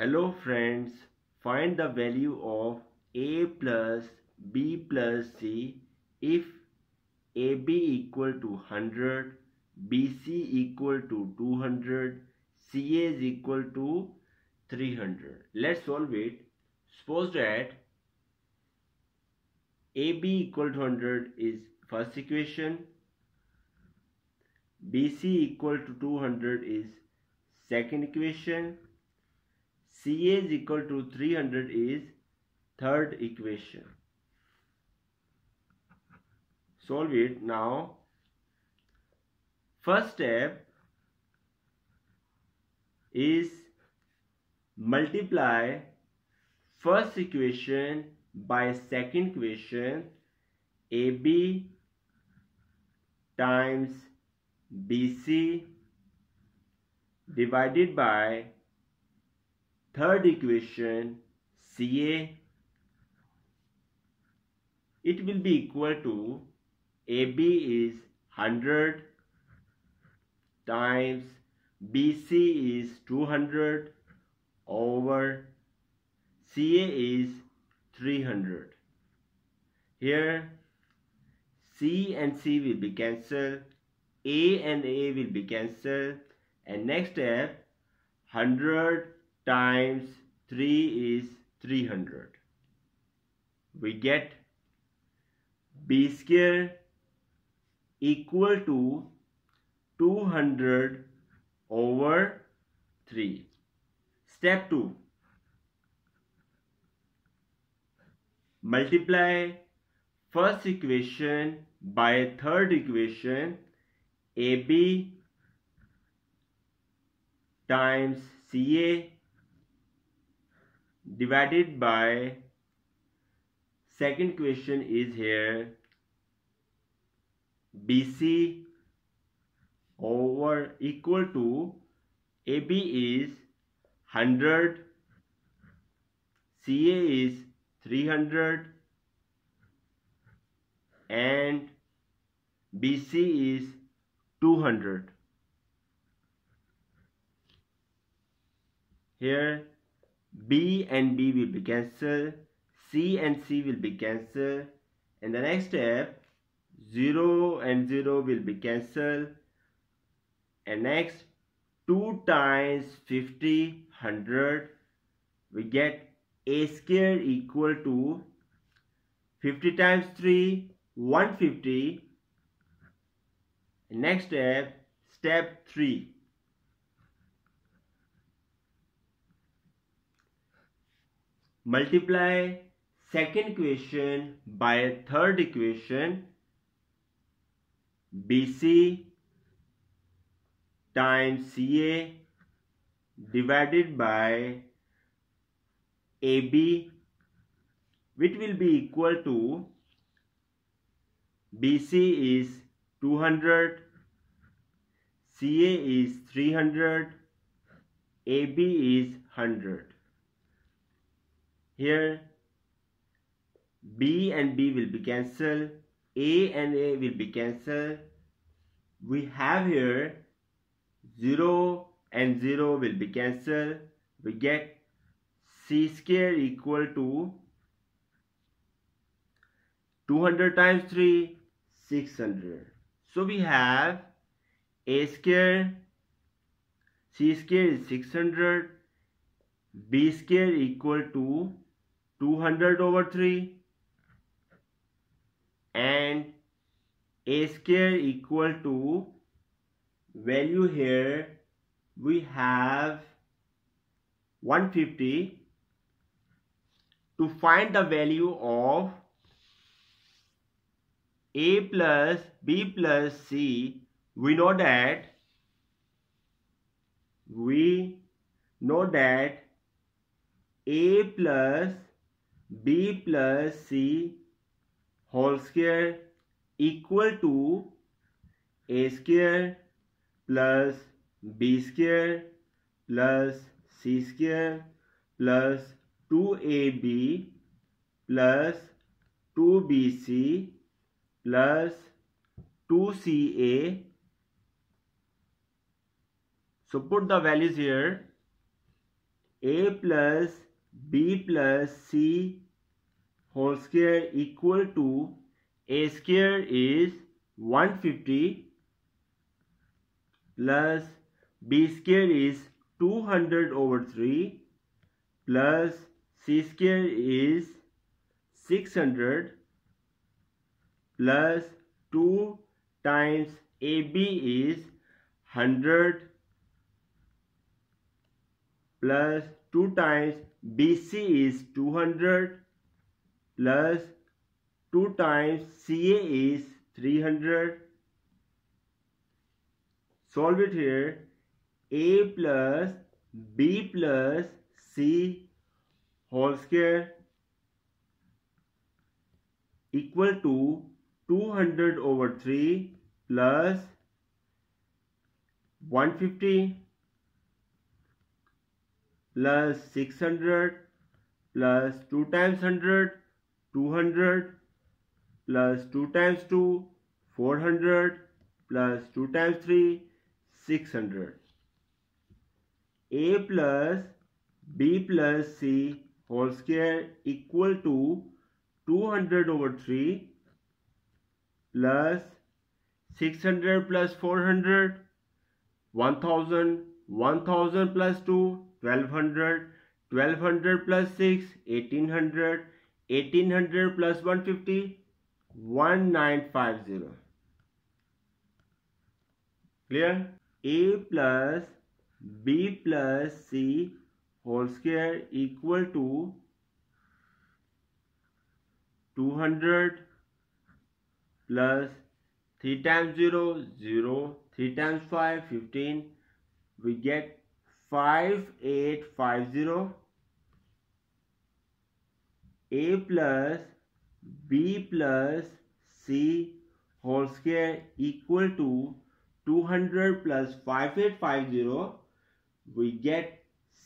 Hello friends, find the value of a plus b plus c if ab equal to 100, bc equal to 200, ca is equal to 300. Let's solve it. Suppose that ab equal to 100 is first equation, bc equal to 200 is second equation, ca is equal to 300 is third equation. Solve it now. First step is multiply first equation by second equation, ab times bc divided by third equation ca. It will be equal to AB is 100 times BC is 200 over CA is 300. Here C and C will be cancelled, A and A will be cancelled, and next step 100 times 3 is 300. We get B square equal to 200 over 3. Step 2. Multiply first equation by third equation, AB times CA divided by second equation is here, BC over equal to AB is 100, CA is 300 and BC is 200. Here B and B will be cancelled, C and C will be cancelled, and the next step 0 and 0 will be cancelled, and next 2 times 50, 100. We get a square equal to 50 times 3, 150. Next step, step 3. Multiply second equation by third equation, BC times CA divided by AB, which will be equal to BC is 200, CA is 300, AB is 100. Here B and B will be cancelled, A and A will be cancelled. We have here 0 and 0 will be cancelled. We get C square equal to 200 times 3, 600. So we have A square, C square is 600, B square equal to 200 over 3. And a square equal to value here we have 150. To find the value of a plus b plus c, we know that a plus b plus c whole square equal to a square plus b square plus c square plus 2ab plus 2bc plus 2ca. So put the values here. a plus b plus c whole square equal to a square is 150 plus b square is 200/3 plus c square is 600 plus 2 times AB is 100 plus 2 times BC is 200 plus 2 times CA is 300. Solve it here. A plus B plus C whole square equal to 200/3 plus 150 plus 600 plus 2 times 100 200 plus 2 times 2 400 plus 2 times 3 600. A plus B plus C whole square equal to 200/3 plus 600 plus 400 1000 plus 2 1200 1200 plus 6 1800 1800 plus 150 1950. Clear? A plus B plus C whole square equal to 200 plus 3 times 0, 0, 3 times 5, 15, we get 5850. A plus B plus C whole square equal to 200 plus 5850, we get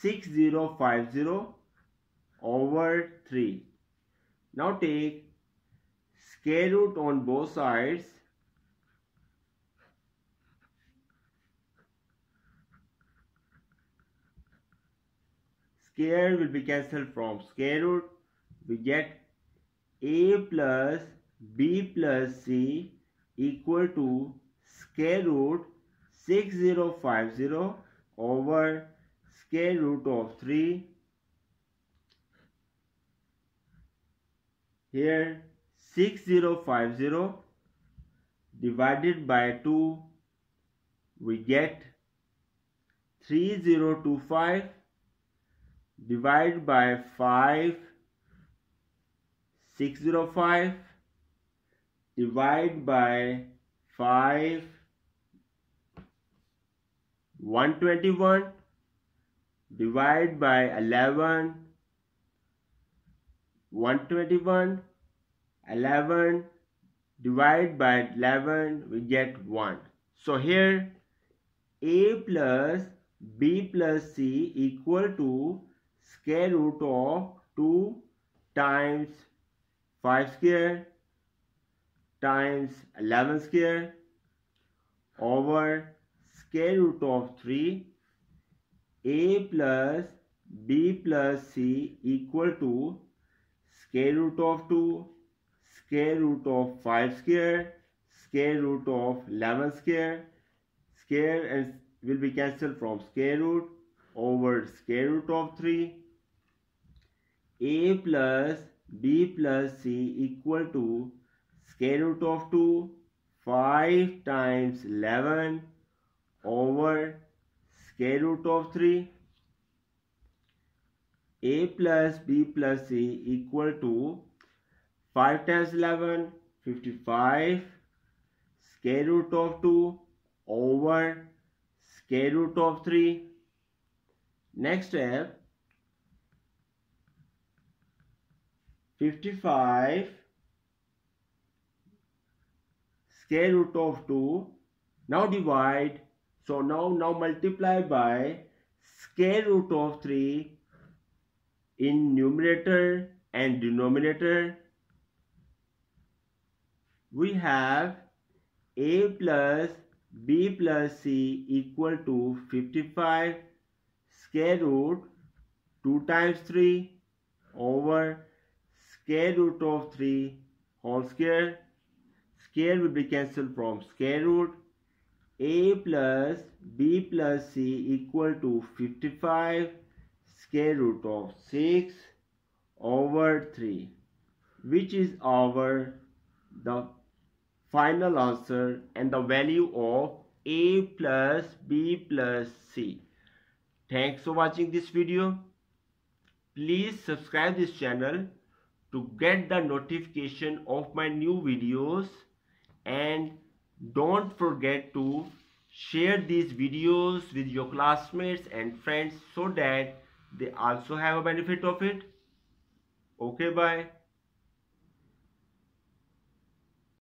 6050/3. Now take square root on both sides. Square will be cancelled from square root. We get a plus b plus c equal to square root 6050 over square root of 3. Here 6050 divided by 2, we get 3025 divided by 5, 605 divided by 5, 121 divided by 11, 121, 11 divided by 11, we get 1. So here a plus b plus c equal to square root of 2 times 5 square times 11 square over square root of 3. A plus b plus c equal to square root of 2, square root of 5 square root of 11 square and will be cancelled from square root over square root of 3. A plus b plus c equal to square root of 2, 5 times 11 over square root of 3. A plus b plus c equal to 5 times 11, 55, square root of 2 over square root of 3. Next step, 55 square root of 2. Now divide. So now multiply by square root of 3 in numerator and denominator. We have a plus b plus c equal to 55 square root 2 times 3 over square root of 3 whole square. Square will be cancelled from square root. A plus B plus C equal to 55 square root of 6 over 3, which is the final answer and the value of A plus B plus C. Thanks for watching this video. Please subscribe this channel to get the notification of my new videos, and don't forget to share these videos with your classmates and friends so that they also have a benefit of it. Okay, bye.